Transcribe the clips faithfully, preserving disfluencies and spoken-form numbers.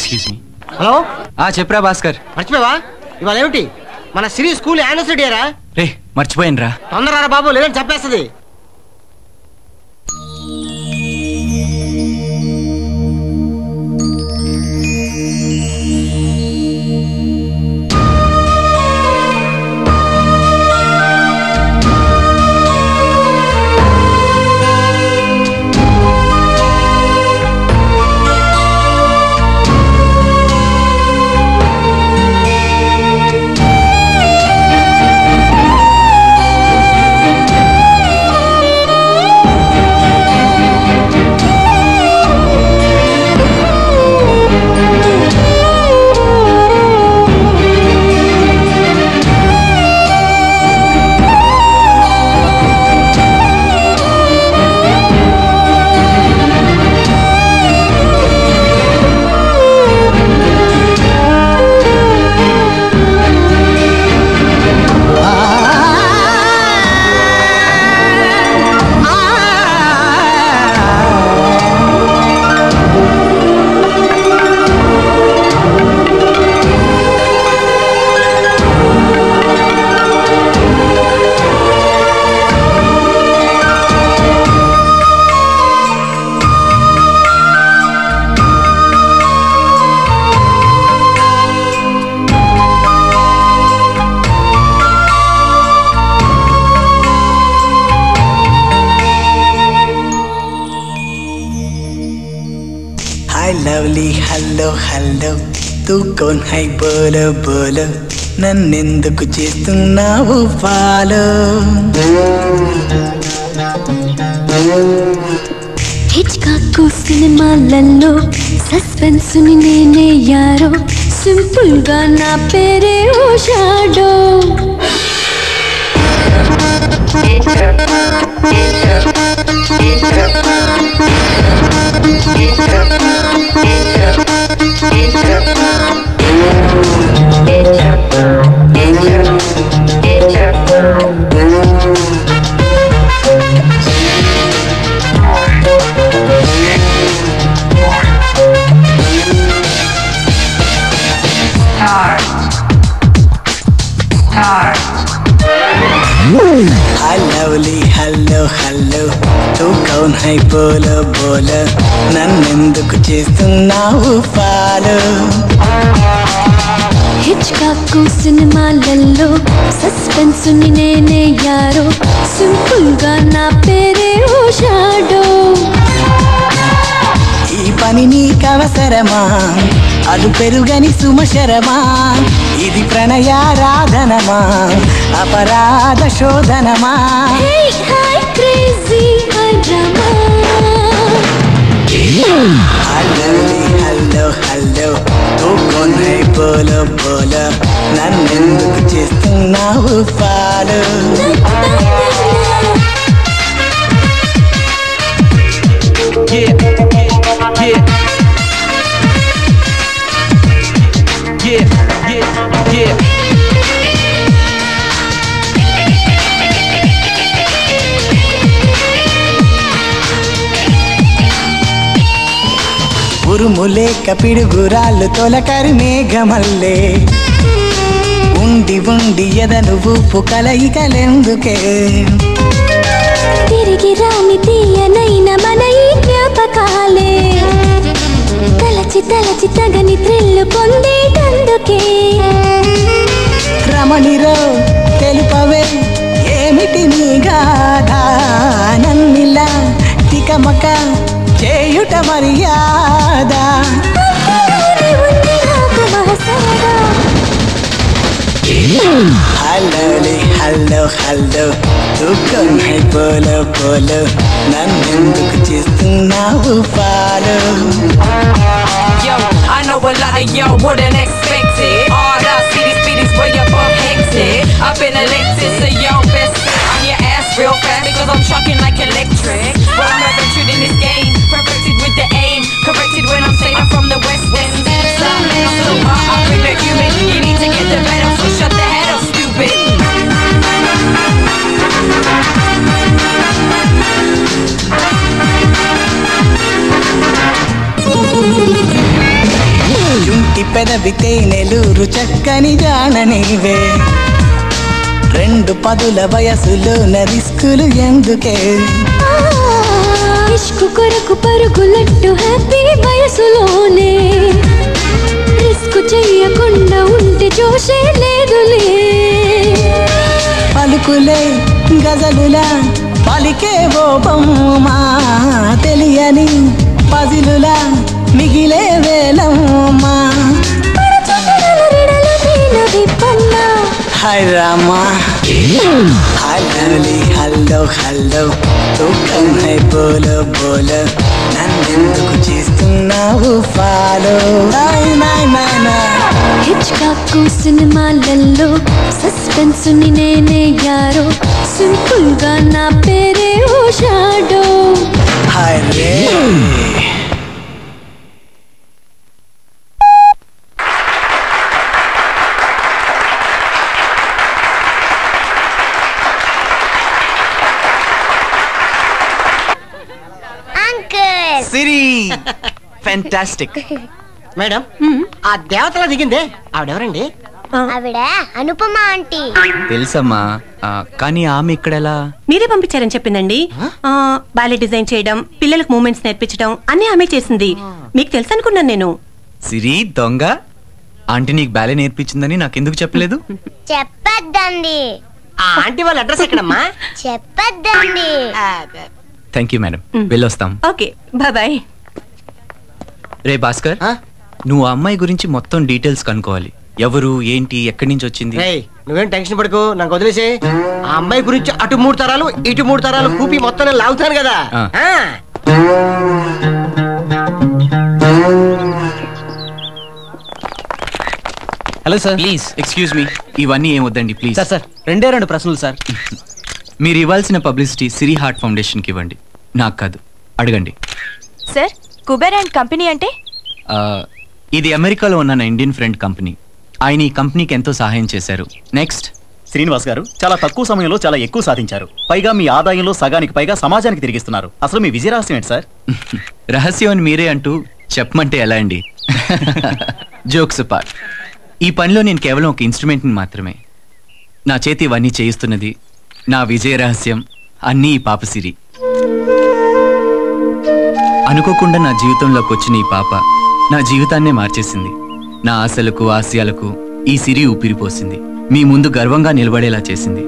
Excuse me hello आ चेप्रा भास्कर मर्चिपोयावा इवाल एमिटी मन सिरी स्कूल యానివర్సరీ రా రే మర్చిపోయినరా తొందరరా బాబు లేదంటే చంపేస్తది बोलो बोलो नन्नेंदुकु చేస్తున్నావు పాలో హిచ్కాకు సినిమాలలో సస్పెన్స్ ని నేనే యారో సింపుల్ గా నా పేరే ఓ షాడో बोलो बोलो नन्नेंदुकु చేస్తున్నావు పాలో హిచ్కాకు సినిమాలలో సస్పెన్స్ ని నేనే యారో సింపుల్ గా నా పేరే ఓ షాడో ఈ పని నీకు అవసరమా అలు పెరుగని సుమశరమా ఇది ప్రణయారాధనమా అపరాధ శోధనమా హలో హలో తూ కొనే బోలో బోలో నన్నెందుకు చేస్తున్నావు పాలు ఉరుములే కపిడుగురాళ్ళు తొలకరి మేఘమల్లే ఉండి ఉండి ఎదను ఊపు కలయికలెందుకే తిరిగి రాని తీయనైన మన ఈ జ్ఞాపకాలే తలచి తలచి తగని త్రిల్లు పొందేటందుకే రమణిరో తెలుపవే ఏమిటి నీ గాథ నన్నిలా తికమక చేయుట మర్యాద హల్లలే హల్లో హల్లో దుఃఖం హై పోలో పోలో నన్నెందుకు చేస్తున్నావు పాలో Yo, I know a lot of y'all wouldn't expect it All I see these speedies way above hectic I've been elected so y'all best I'm your ass real fast because I'm shocking like electric But I'm adventured in this game perfected with the aim corrected when I'm saying I'm from the west west so I bring the human you need to get the better so shut the head up stupid పెదవి తేనెలూరు చక్కని జాననివే రెండు పదుల వయసులో నరిస్కులు ఎందుకే ఇష్కు కొరకు పరుగులట్టు happy వయసులోనే risk చేయకుండా ఉంటే జోషే లేదులే పలుకులే గజలులా పలికే ఓ బొమ్మ తెలియని పజిలులా మిగిలే వేలమ్మ हाय रामा हाय लाली हेलो हेलो तू कौन है बोलो बोलो नन्नेंदुकु चेस्तुन्नावु फालो नाय नाय नाय नाय हिच्काकु सिनेमालल्लो सस्पेंस निनेने यारो सिंपल गा ना पेरे ओ शैडो हाय रे Siri, fantastic. Madam, आ देवतला दिगिंदे आवडेवरंडी आवडा अनुपमा आंटी తెలుసమ్మా కానీ ఆమె ఇక్కడలా మీరే పంపించారని చెప్పిందండి బాలే డిజైన్ చేయడం పిల్లలకు మూమెంట్స్ నేర్పించడం అన్నీ ఆమె చేసింది మీకు తెలుసు అనుకున్నాను నేను సిరి దొంగ ఆంటీ నీకు బాలే నేర్పించిందని నాకు ఎందుకు చెప్పలేదు చెప్పొద్దండి ఆ ఆంటీ వాళ్ళ అడ్రస్ ఎక్కడమ్మా చెప్పొద్దండి थैंक यू मैडम वेलोस्ताम ओके बाय बाय रे भास्कर నువ్వు అమ్మాయి గురించి మొత్తం డీటెయిల్స్ కనుకోవాలి ఎవరు ఏంటి ఎక్కడి నుంచి వచ్చింది రే నువ్వేం టెన్షన్ పడకు నాకు వదిలేసే ఆ అమ్మాయి గురించి అటు మూడు తరాలు ఇటు మూడు తరాలు కూపి మొత్తం నేను లాగుతాను కదా ఆ hello sir please excuse me ఇవన్నీ ఏం వద్దండి ప్లీజ్ సార్ సార్ రెండే రెండు ప్రశ్నలు సార్ మీరు ఇవ్వాల్సిన పబ్లిసిటీ సిరి హార్ట్ ఫౌండేషన్ కి ఇవ్వండి నాకు కాదు అడగండి సార్ కుబేర్ అండ్ కంపెనీ అంటే ఇది అమెరికాలో ఉన్న నా ఇండియన్ ఫ్రెండ్ కంపెనీ ఆయన ఈ కంపెనీకి ఎంతో సహాయం చేశారు నెక్స్ట్ శ్రీనివాస్ గారు చాలా తక్కువ సమయంలో చాలా ఎక్కువ సాధించారు పైగా మీ ఆదాయంలో సగానికి పైగా సమాజానికి తిరిగిస్తున్నారు అసలు మీ విజయ రహస్యం ఏంటి సార్ రహస్యం అని మీరే అంటూ చెప్పమంటే ఎలా అండి జోక్స్ అపార్ట్ ఈ పనిలో నేను కేవలం ఒక ఇన్స్ట్రుమెంట్ని మాత్రమే నా చేతి ఇవన్నీ చేయిస్తున్నది నా విజయ రహస్యం అన్నీ ఈ పాప సిరి అనుకోకుండా నా జీవితంలోకి వచ్చిన ఈ పాప నా జీవితాన్నే మార్చేసింది నా ఆశలకు ఆశయాలకు ఈ సిరి ఊపిరిపోసింది మీ ముందు గర్వంగా నిలబడేలా చేసింది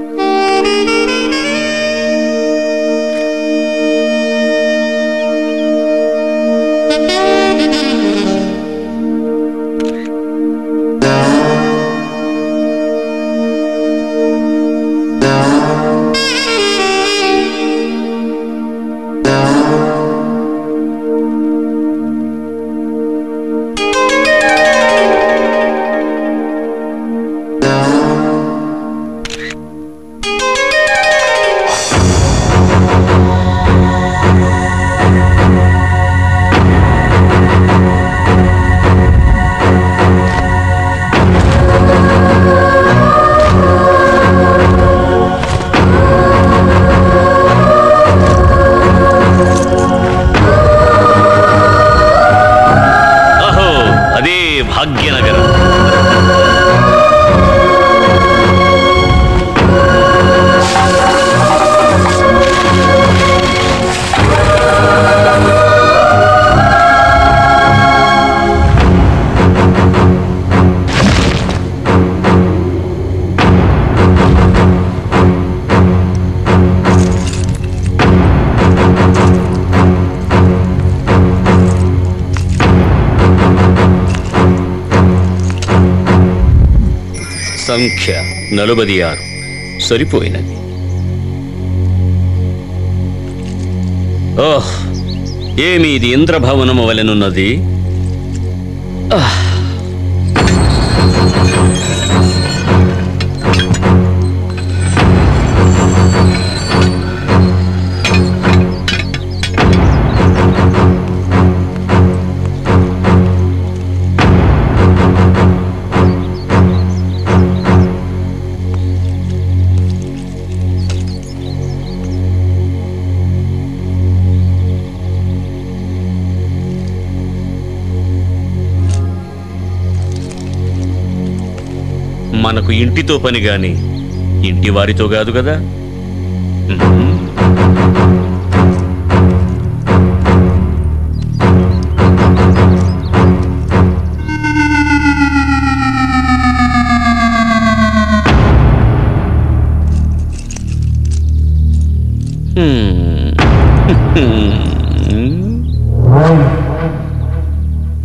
సంఖ్య నలభై ఆరు సరిపోయినది ఓహ్ ఏమి ఇది ఇంద్రభవనము వలెనున్నది మనకు ఇంటితో పని గాని ఇంటి వారితో కాదు కదా.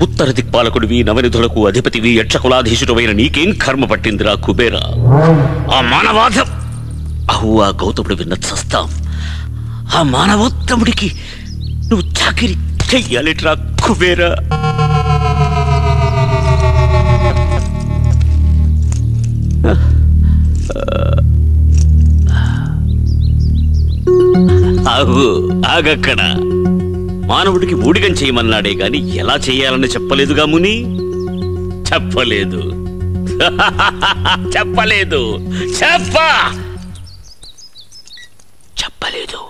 ఉత్తర దిక్పాలకుడివి నవనిధులకు అధిపతివి యక్షకులాధీశుడవైన నీకేం కర్మ పట్టిందిరా కుబేరా? ఆ మానవాధ అహు ఆ గౌతముడు విన్న సస్తాం. ఆ మానవోత్తముడికి నువ్వు చాకిరి చెయ్యాలిట్రా కుబేరా. అహు ఆగక్కడ మానవుడికి ఊడిగం చేయమన్నాడే గాని ఎలా చేయాలని చెప్పలేదుగా ముని. చెప్పలేదు చెప్పలేదు చెప్ప చెప్పలేదు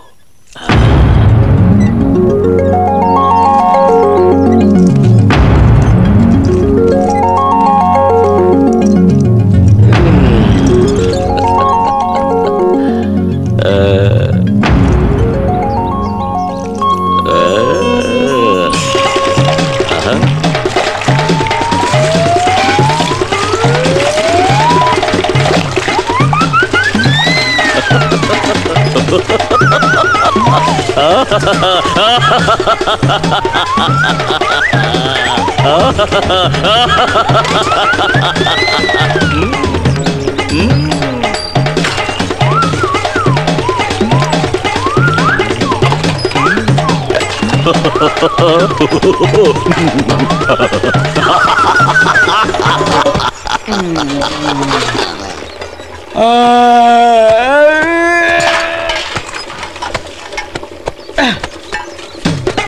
Ah